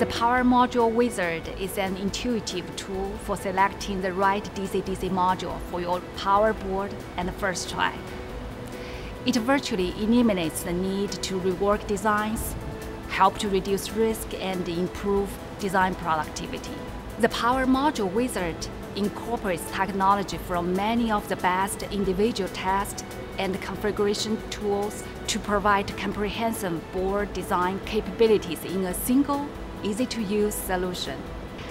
The Power Module Wizard is an intuitive tool for selecting the right DC/DC module for your power board and first try. It virtually eliminates the need to rework designs, help to reduce risk and improve design productivity. The Power Module Wizard incorporates technology from many of the best individual test and configuration tools to provide comprehensive board design capabilities in a single, easy-to-use solution.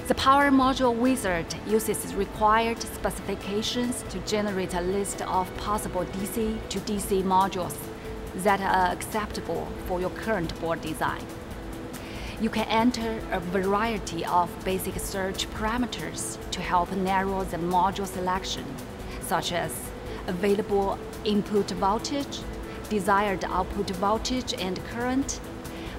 The Power Module Wizard uses required specifications to generate a list of possible DC to DC modules that are acceptable for your current board design. You can enter a variety of basic search parameters to help narrow the module selection, such as available input voltage, desired output voltage and current,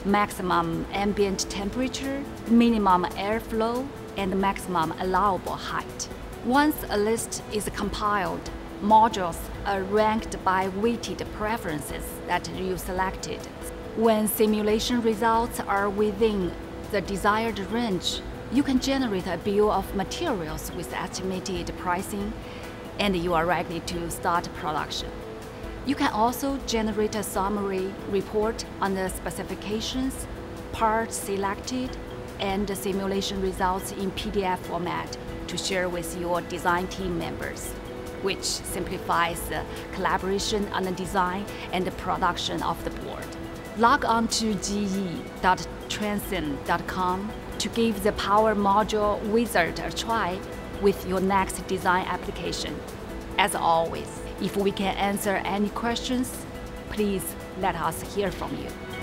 maximum ambient temperature, minimum airflow, and maximum allowable height. Once a list is compiled, modules are ranked by weighted preferences that you selected. When simulation results are within the desired range, you can generate a bill of materials with estimated pricing, and you are ready to start production. You can also generate a summary report on the specifications, parts selected, and the simulation results in PDF format to share with your design team members, which simplifies the collaboration on the design and the production of the board. Log on to ge.transcend.com to give the Power Module Wizard a try with your next design application. As always, if we can answer any questions, please let us hear from you.